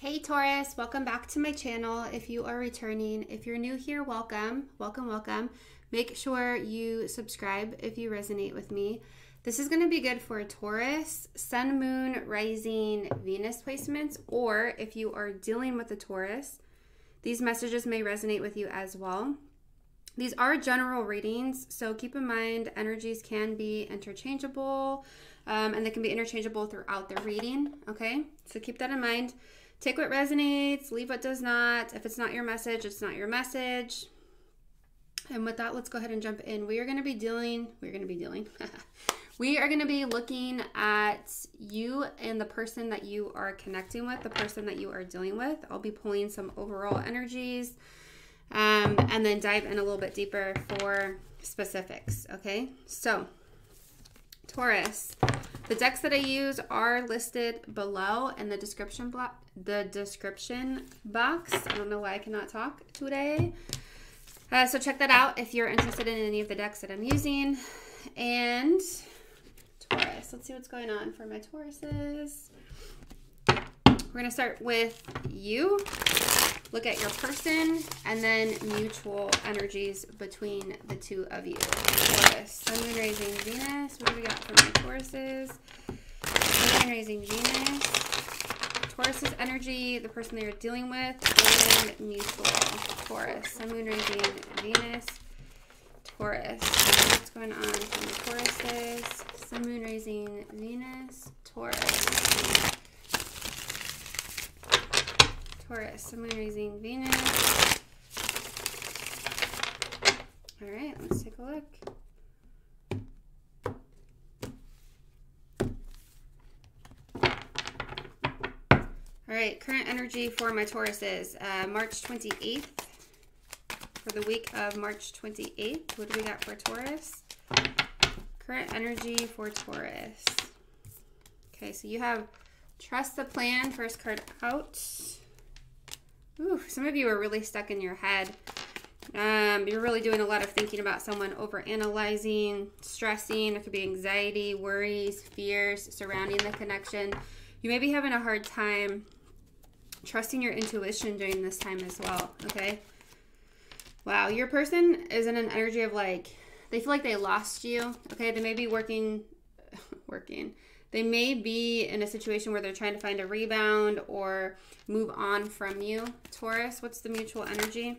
Hey Taurus, welcome back to my channel. If you are returning, if you're new here, welcome. Make sure you subscribe if you resonate with me. This is going to be good for Taurus, Sun, Moon, Rising, Venus placements, or if you are dealing with a Taurus, these messages may resonate with you as well. These are general readings, so keep in mind energies can be interchangeable, and they can be interchangeable throughout the reading, okay? So keep that in mind. Take what resonates, leave what does not. If it's not your message, it's not your message. And with that, let's go ahead and jump in. We are going to be looking at you and the person that you are connecting with, the person that you are dealing with. I'll be pulling some overall energies and then dive in a little bit deeper for specifics, okay? So, Taurus. The decks that I use are listed below in the description box. I don't know why I cannot talk today. So check that out if you're interested in any of the decks that I'm using. And Taurus, let's see what's going on for my Tauruses. We're going to start with you. Look at your person and then mutual energies between the two of you. Taurus, Sun, Moon, Rising, Venus. What do we got for my Tauruses? Sun, Moon, Rising, Venus. Taurus's energy, the person they are dealing with, and mutual. Taurus, Sun, Moon, Rising, Venus. Taurus, what's going on for my Tauruses? Sun, Moon, Rising, Venus. Taurus. Taurus, Sun, Moon, Rising, Venus. All right, let's take a look. All right, current energy for my Tauruses, March 28th, for the week of March 28th. What do we got for Taurus? Current energy for Taurus. Okay, so you have Trust the Plan, first card out. Ooh, some of you are really stuck in your head. You're really doing a lot of thinking about someone, overanalyzing, stressing. There could be anxiety, worries, fears surrounding the connection. You may be having a hard time trusting your intuition during this time as well, okay? Wow, your person is in an energy of like, they feel like they lost you, okay? They may be working. They may be in a situation where they're trying to find a rebound or move on from you. Taurus, what's the mutual energy?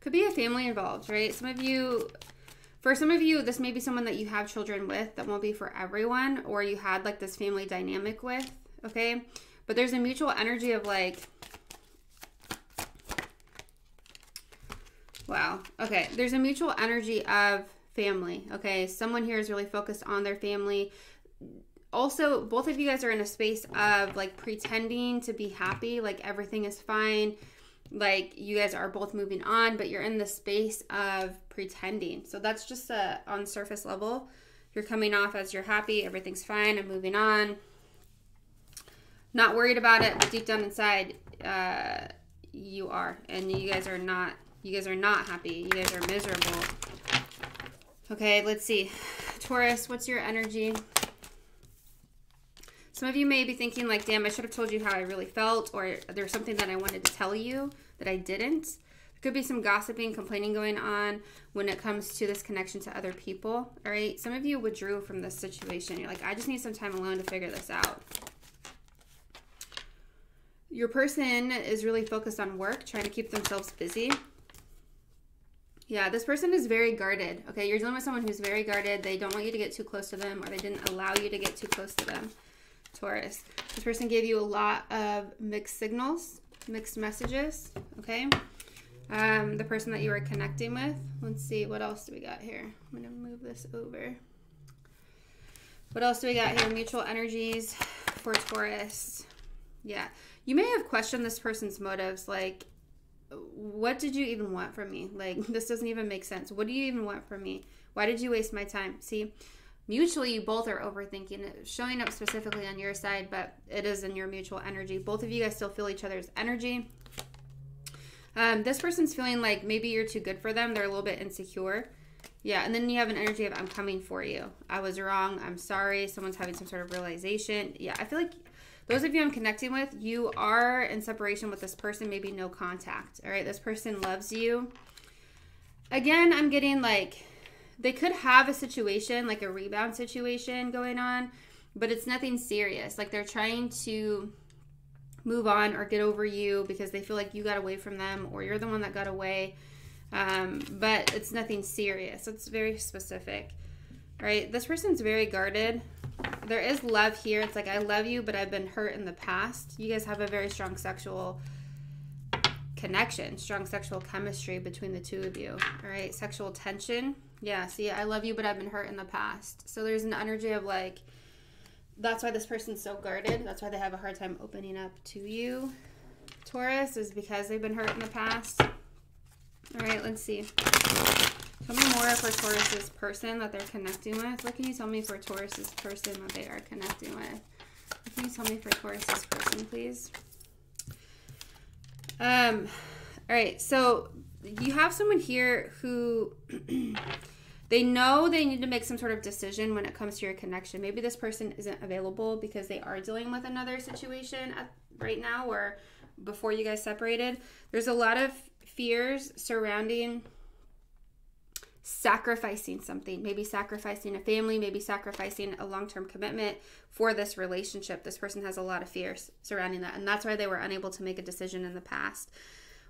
Could be a family involved, right? For some of you, this may be someone that you have children with. That won't be for everyone, or you had like this family dynamic with, okay? But there's a mutual energy of like, wow, okay. There's a mutual energy of family, okay? Someone here is really focused on their family. Also, both of you guys are in a space of like pretending to be happy, like everything is fine, like you guys are both moving on, but you're in the space of pretending. So that's just on surface level. You're coming off as you're happy, everything's fine, I'm moving on, not worried about it, but deep down inside you are, and you guys are not happy, you guys are miserable. Okay, let's see. Taurus, what's your energy? Some of you may be thinking like, damn, I should have told you how I really felt, or there's something that I wanted to tell you that I didn't. There could be some gossiping, complaining going on when it comes to this connection to other people, all right? Some of you withdrew from this situation. You're like, I just need some time alone to figure this out. Your person is really focused on work, trying to keep themselves busy. Yeah, this person is very guarded, okay? You're dealing with someone who's very guarded. They don't want you to get too close to them, or they didn't allow you to get too close to them, Taurus. This person gave you a lot of mixed signals, mixed messages, okay? The person that you were connecting with. Let's see, what else do we got here? I'm going to move this over. What else do we got here? Mutual energies for Taurus. Yeah, you may have questioned this person's motives, like, what did you even want from me? Like, this doesn't even make sense. What do you even want from me? Why did you waste my time? See, mutually, you both are overthinking it, showing up specifically on your side, but it is in your mutual energy. Both of you guys still feel each other's energy. This person's feeling like maybe you're too good for them. They're a little bit insecure. Yeah, and then you have an energy of, I'm coming for you. I was wrong. I'm sorry. Someone's having some sort of realization. Yeah, I feel like Those of you I'm connecting with, you are in separation with this person, maybe no contact. All right, this person loves you. Again, I'm getting like they could have a situation, like a rebound situation going on, but it's nothing serious. Like they're trying to move on or get over you because they feel like you got away from them or you're the one that got away. But it's nothing serious. It's very specific. All right, this person's very guarded. There is love here. It's like, I love you, but I've been hurt in the past. You guys have a very strong sexual connection, strong sexual chemistry between the two of you. All right, sexual tension. Yeah, see, I love you, but I've been hurt in the past. So there's an energy of like, that's why this person's so guarded. That's why they have a hard time opening up to you, Taurus, is because they've been hurt in the past. All right, let's see. Tell me more for Taurus's person that they're connecting with. What can you tell me for Taurus's person that they are connecting with? What can you tell me for Taurus's person, please? All right, so you have someone here who they know they need to make some sort of decision when it comes to your connection. Maybe this person isn't available because they are dealing with another situation right now or before you guys separated. There's a lot of fears surrounding sacrificing something, maybe sacrificing a family, maybe sacrificing a long-term commitment for this relationship. This person has a lot of fears surrounding that, and that's why they were unable to make a decision in the past.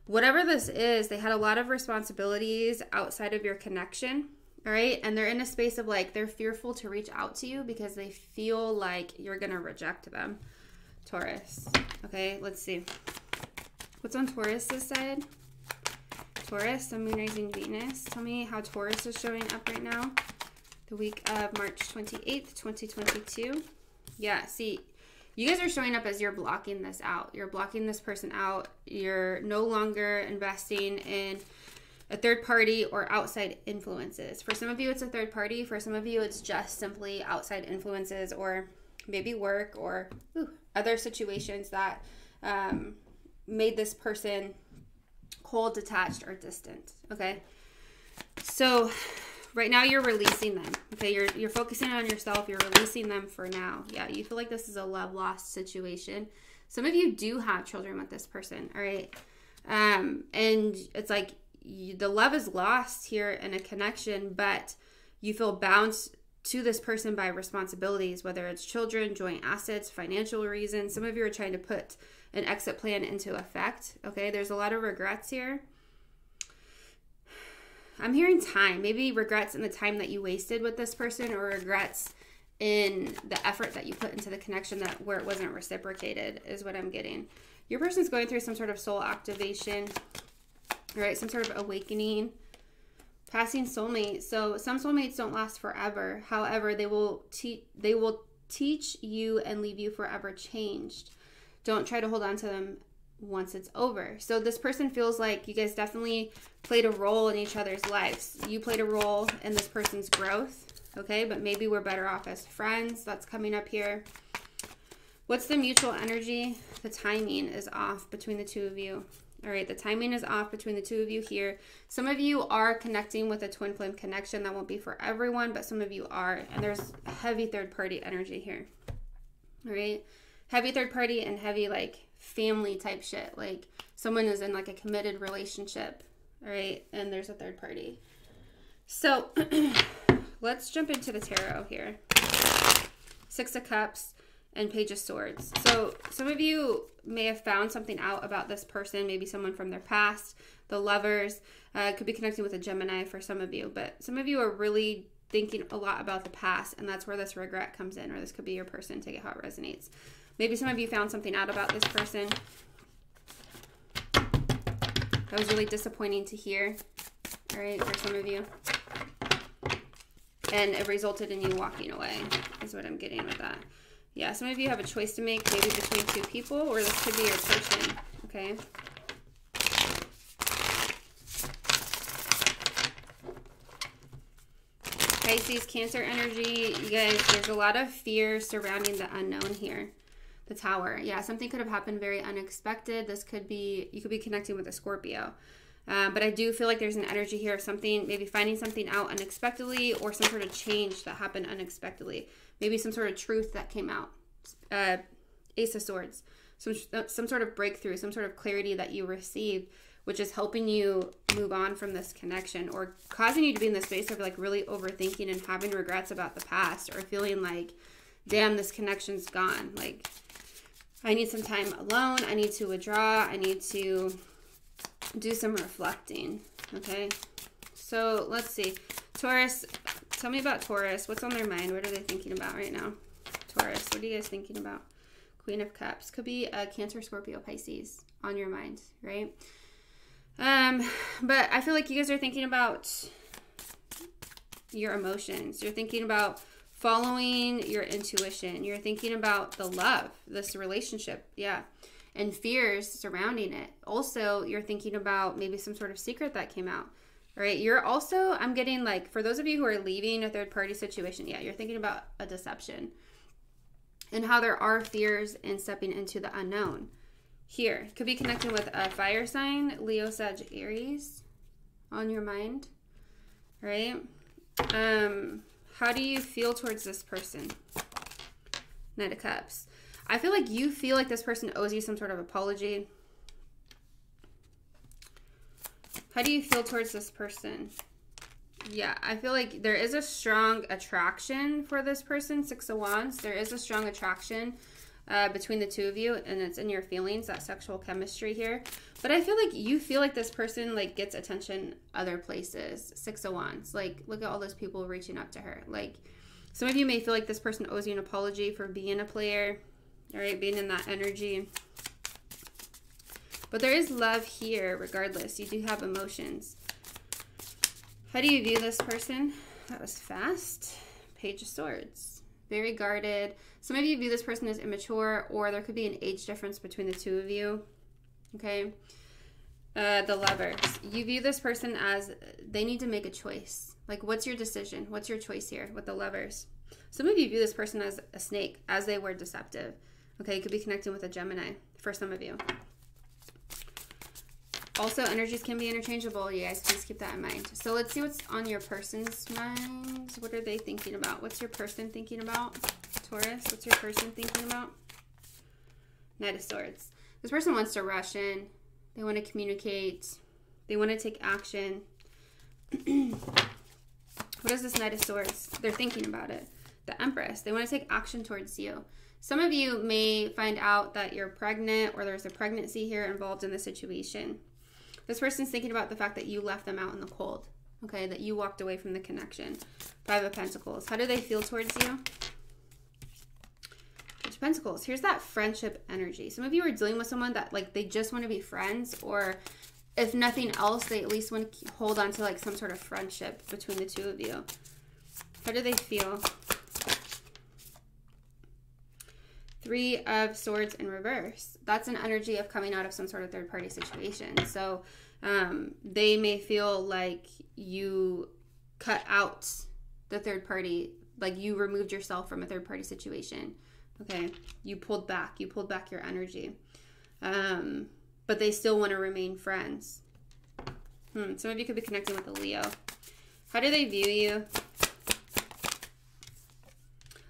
Whatever this is, they had a lot of responsibilities outside of your connection, all right? And they're in a space of like, they're fearful to reach out to you because they feel like you're gonna reject them, Taurus. Okay, let's see. What's on Taurus's side? Taurus, Sun, Moon, Rising, Venus. Tell me how Taurus is showing up right now. The week of March 28th, 2022. Yeah, see, you guys are showing up as you're blocking this out. You're blocking this person out. You're no longer investing in a third party or outside influences. For some of you, it's a third party. For some of you, it's just simply outside influences or maybe work or other situations that made this person cold, detached, or distant. Okay, so right now you're releasing them. Okay, you're focusing on yourself. You're releasing them for now. Yeah, you feel like this is a love lost situation. Some of you do have children with this person. All right, and it's like the love is lost here in a connection, but you feel bound to this person by responsibilities, whether it's children, joint assets, financial reasons. Some of you are trying to put an exit plan into effect. Okay, there's a lot of regrets here. I'm hearing time, maybe regrets in the time that you wasted with this person or regrets in the effort that you put into the connection that where it wasn't reciprocated is what I'm getting. Your person's going through some sort of soul activation, right? Some sort of awakening. Passing soulmate. So some soulmates don't last forever. However, they will teach you and leave you forever changed. Don't try to hold on to them once it's over. So this person feels like you guys definitely played a role in each other's lives. You played a role in this person's growth, okay? But maybe we're better off as friends. That's coming up here. What's the mutual energy? The timing is off between the two of you. All right, the timing is off between the two of you here. Some of you are connecting with a twin flame connection. That won't be for everyone, but some of you are. And there's heavy third-party energy here. All right? Heavy third-party and heavy, like, family-type shit. Like, someone is in, like, a committed relationship. All right? And there's a third party. So let's jump into the tarot here. Six of Cups and Page of Swords. So some of you may have found something out about this person, maybe someone from their past, the lovers. Could be connecting with a Gemini for some of you, but some of you are really thinking a lot about the past, and that's where this regret comes in, or this could be your person. Take it how it resonates. Maybe some of you found something out about this person that was really disappointing to hear, all right, for some of you. And it resulted in you walking away is what I'm getting with that. Yeah, some of you have a choice to make, maybe between two people, or this could be your person, okay? Pisces, Cancer energy. You guys, there's a lot of fear surrounding the unknown here. The Tower. Yeah, something could have happened very unexpected. This could be, you could be connecting with a Scorpio. But I do feel like there's an energy here of something, maybe finding something out unexpectedly or some sort of change that happened unexpectedly. Maybe some sort of truth that came out Ace of Swords, some sort of breakthrough, some sort of clarity that you receive, which is helping you move on from this connection or causing you to be in the space of like really overthinking and having regrets about the past or feeling like, damn, this connection's gone. Like, I need some time alone. I need to withdraw. I need to do some reflecting. Okay. So let's see. Taurus, tell me about Taurus. What's on their mind? What are they thinking about right now? Taurus, what are you guys thinking about? Queen of Cups. Could be a Cancer, Scorpio, Pisces on your mind, right? But I feel like you guys are thinking about your emotions. You're thinking about following your intuition. You're thinking about the love, this relationship, yeah, and fears surrounding it. Also, you're thinking about maybe some sort of secret that came out, right? You're also, I'm getting like, for those of you who are leaving a third-party situation, yeah, you're thinking about a deception and how there are fears in stepping into the unknown. Here, could be connected with a fire sign, Leo, Sag, Aries on your mind, right? How do you feel towards this person? Knight of Cups. I feel like you feel like this person owes you some sort of apology. How do you feel towards this person? Yeah, I feel like there is a strong attraction for this person, Six of Wands. There is a strong attraction between the two of you, and it's in your feelings, that sexual chemistry here. But I feel like you feel like this person like gets attention other places. Six of Wands, like look at all those people reaching up to her. Like some of you may feel like this person owes you an apology for being a player, all right, being in that energy. But there is love here regardless. You do have emotions. How do you view this person? That was fast. Page of Swords. Very guarded. Some of you view this person as immature, or there could be an age difference between the two of you, okay? The Lovers. You view this person as they need to make a choice. Like, what's your decision? What's your choice here with the Lovers? Some of you view this person as a snake, as they were deceptive, okay? It could be connecting with a Gemini for some of you. Also, energies can be interchangeable, you guys. Please keep that in mind. So let's see what's on your person's mind. What are they thinking about? What's your person thinking about? Taurus, what's your person thinking about? Knight of Swords. This person wants to rush in. They want to communicate. They want to take action. What is this Knight of Swords? They're thinking about it. The Empress. They want to take action towards you. Some of you may find out that you're pregnant, or there's a pregnancy here involved in the situation. This person's thinking about the fact that you left them out in the cold, okay, that you walked away from the connection. Five of Pentacles. How do they feel towards you? Pentacles. Here's that friendship energy. Some of you are dealing with someone that like they just want to be friends, or if nothing else, they at least want to hold on to like some sort of friendship between the two of you. How do they feel? Three of Swords in reverse. That's an energy of coming out of some sort of third-party situation. So they may feel like you cut out the third party, like you removed yourself from a third-party situation. Okay, you pulled back. You pulled back your energy. But they still want to remain friends. Some of you could be connecting with a Leo. How do they view you?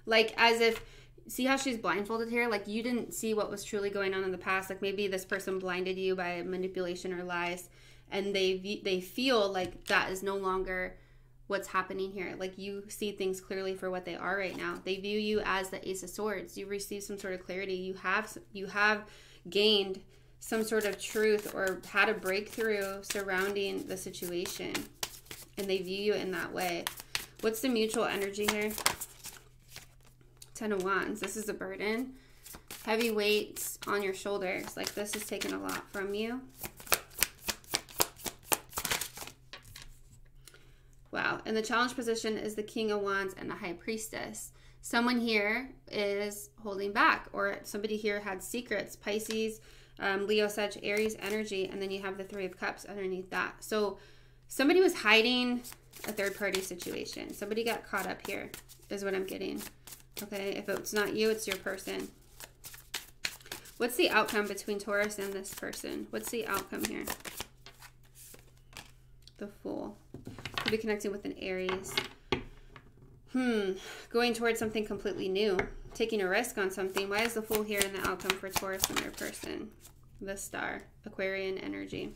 Like as if, see how she's blindfolded here? Like you didn't see what was truly going on in the past. Like maybe this person blinded you by manipulation or lies. And they feel like that is no longer what's happening here. Like you see things clearly for what they are right now. They view you as the Ace of Swords. You receive some sort of clarity. You have gained some sort of truth or had a breakthrough surrounding the situation, and they view you in that way. What's the mutual energy here? Ten of Wands. This is a burden. Heavy weights on your shoulders. Like this is taking a lot from you. Wow. And the challenge position is the King of Wands and the High Priestess. Someone here is holding back, or somebody here had secrets. Pisces, Leo, Sag, Aries energy, and then you have the Three of Cups underneath that. So somebody was hiding a third-party situation. Somebody got caught up here is what I'm getting. Okay, if it's not you, it's your person. What's the outcome between Taurus and this person? What's the outcome here? The Fool. Could be connecting with an Aries. Going towards something completely new. taking a risk on something. Why is the Fool here in the outcome for Taurus and their person? The Star, Aquarian energy.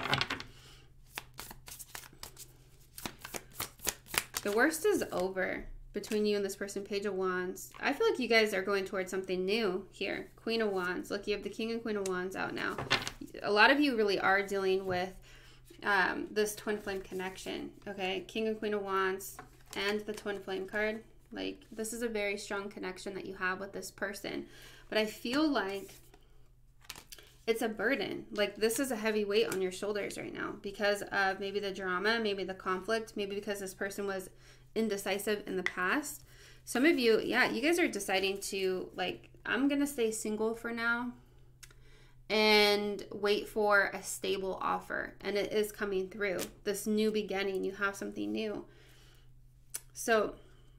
The worst is over between you and this person. Page of Wands. I feel like you guys are going towards something new here. Queen of Wands. Look, you have the King and Queen of Wands out now. A lot of you really are dealing with this twin flame connection, okay? King and Queen of Wands and the twin flame card. Like, this is a very strong connection that you have with this person. But I feel like it's a burden. Like, this is a heavy weight on your shoulders right now because of maybe the drama, maybe the conflict, maybe because this person was indecisive in the past. Some of you, yeah, you guys are deciding to, like, I'm going to stay single for now and wait for a stable offer. And it is coming through. This new beginning, you have something new. So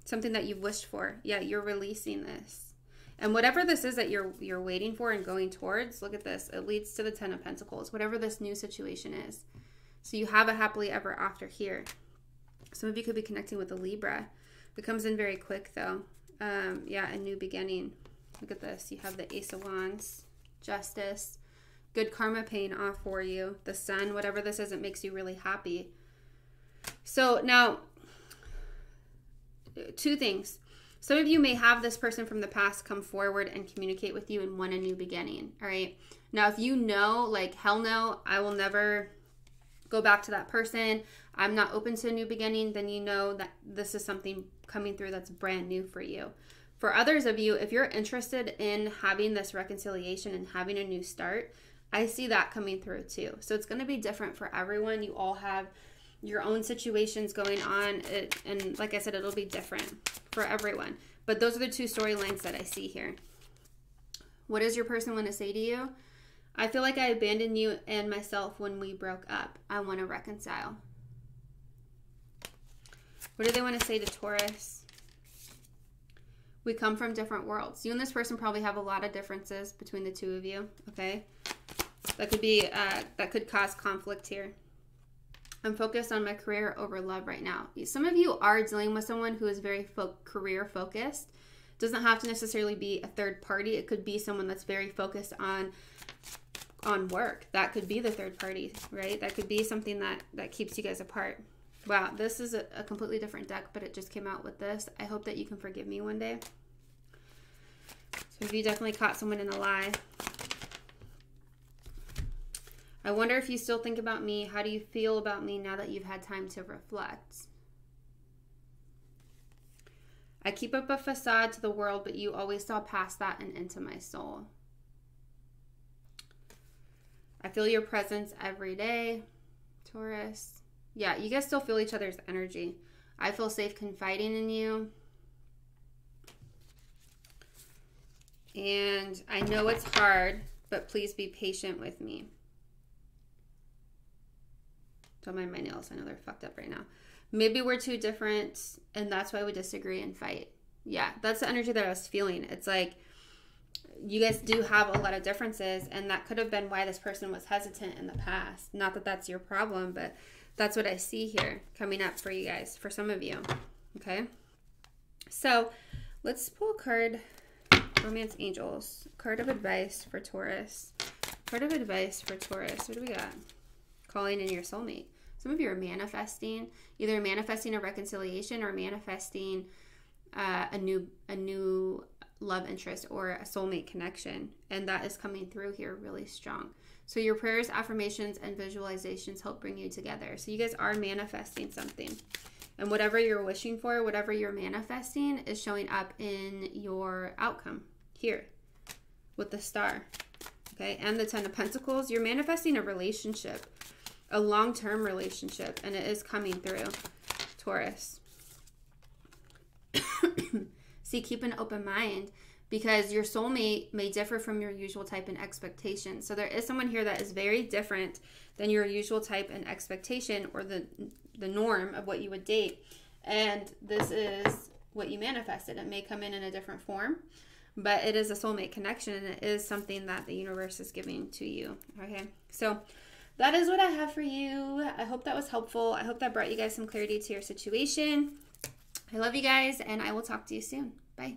something that you've wished for. Yeah, you're releasing this. And whatever this is that you're waiting for and going towards, look at this. It leads to the Ten of Pentacles, whatever this new situation is. So you have a happily ever after here. Some of you could be connecting with a Libra. It comes in very quick, though. Yeah, a new beginning. Look at this. You have the Ace of Wands, Justice, good karma paying off for you. The Sun, whatever this is, it makes you really happy. So now, two things. Some of you may have this person from the past come forward and communicate with you and want a new beginning, all right? Now, if you know, like, hell no, I will never go back to that person, I'm not open to a new beginning, then you know that this is something coming through that's brand new for you. For others of you, if you're interested in having this reconciliation and having a new start, I see that coming through too. So it's going to be different for everyone. You all have your own situations going on. And like I said, it'll be different for everyone. But those are the two storylines that I see here. What does your person want to say to you? I feel like I abandoned you and myself when we broke up. I want to reconcile. What do they want to say to Taurus? We come from different worlds. You and this person probably have a lot of differences between the two of you, okay? That could be, that could cause conflict here. I'm focused on my career over love right now. Some of you are dealing with someone who is very career-focused. Doesn't have to necessarily be a third party. It could be someone that's very focused on work. That could be the third party, right? That could be something that keeps you guys apart. Wow, this is a completely different deck, but it just came out with this. I hope that you can forgive me one day. So if you definitely caught someone in a lie. I wonder if you still think about me. How do you feel about me now that you've had time to reflect? I keep up a facade to the world, but you always saw past that and into my soul. I feel your presence every day, Taurus. Yeah, you guys still feel each other's energy. I feel safe confiding in you. And I know it's hard, but please be patient with me. Don't mind my nails. I know they're fucked up right now. Maybe we're too different, and that's why we disagree and fight. Yeah, that's the energy that I was feeling. It's like you guys do have a lot of differences, and that could have been why this person was hesitant in the past. Not that that's your problem, but that's what I see here coming up for you guys, for some of you, okay? So let's pull a card, Romance Angels, card of advice for Taurus. Card of advice for Taurus, what do we got? Calling in your soulmate. Some of you are manifesting, either manifesting a reconciliation or manifesting a new love interest or a soulmate connection, and that is coming through here really strong. So your prayers, affirmations, and visualizations help bring you together. So you guys are manifesting something. And whatever you're wishing for, whatever you're manifesting is showing up in your outcome here with the Star, okay? And the Ten of Pentacles. You're manifesting a relationship, a long-term relationship, and it is coming through, Taurus. See, keep an open mind, because your soulmate may differ from your usual type and expectation. So there is someone here that is very different than your usual type and expectation, or the norm of what you would date. And this is what you manifested. It may come in a different form, but it is a soulmate connection, and it is something that the universe is giving to you, okay? So that is what I have for you. I hope that was helpful. I hope that brought you guys some clarity to your situation. I love you guys, and I will talk to you soon. Bye.